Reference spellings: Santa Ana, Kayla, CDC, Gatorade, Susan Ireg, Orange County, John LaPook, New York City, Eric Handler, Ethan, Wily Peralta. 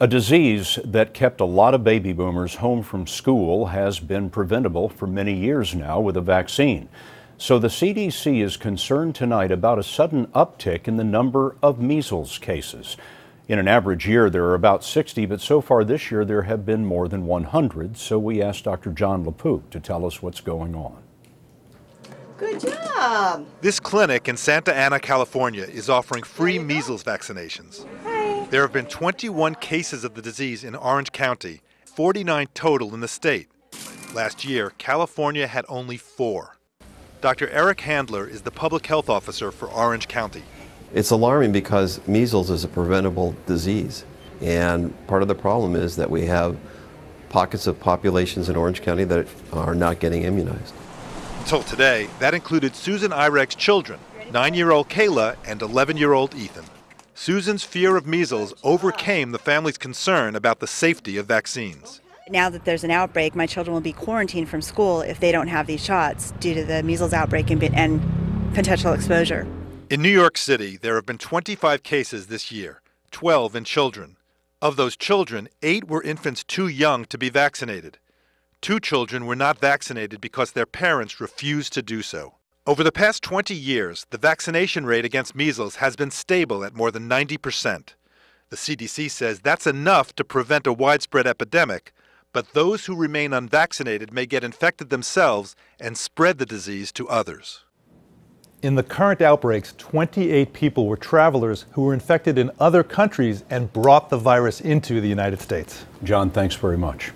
A disease that kept a lot of baby boomers home from school has been preventable for many years now with a vaccine. So the CDC is concerned tonight about a sudden uptick in the number of measles cases. In an average year, there are about 60, but so far this year there have been more than 100. So we asked Dr. John LaPook to tell us what's going on. Good job. This clinic in Santa Ana, California is offering free measles vaccinations. Hi. There have been 21 cases of the disease in Orange County, 49 total in the state. Last year, California had only 4. Dr. Eric Handler is the public health officer for Orange County. It's alarming because measles is a preventable disease. And part of the problem is that we have pockets of populations in Orange County that are not getting immunized. Until today, that included Susan Ireg's children, 9-year-old Kayla and 11-year-old Ethan. Susan's fear of measles overcame the family's concern about the safety of vaccines. Now that there's an outbreak, my children will be quarantined from school if they don't have these shots due to the measles outbreak and potential exposure. In New York City, there have been 25 cases this year, 12 in children. Of those children, 8 were infants too young to be vaccinated. 2 children were not vaccinated because their parents refused to do so. Over the past 20 years, the vaccination rate against measles has been stable at more than 90%. The CDC says that's enough to prevent a widespread epidemic, but those who remain unvaccinated may get infected themselves and spread the disease to others. In the current outbreaks, 28 people were travelers who were infected in other countries and brought the virus into the United States. John, thanks very much.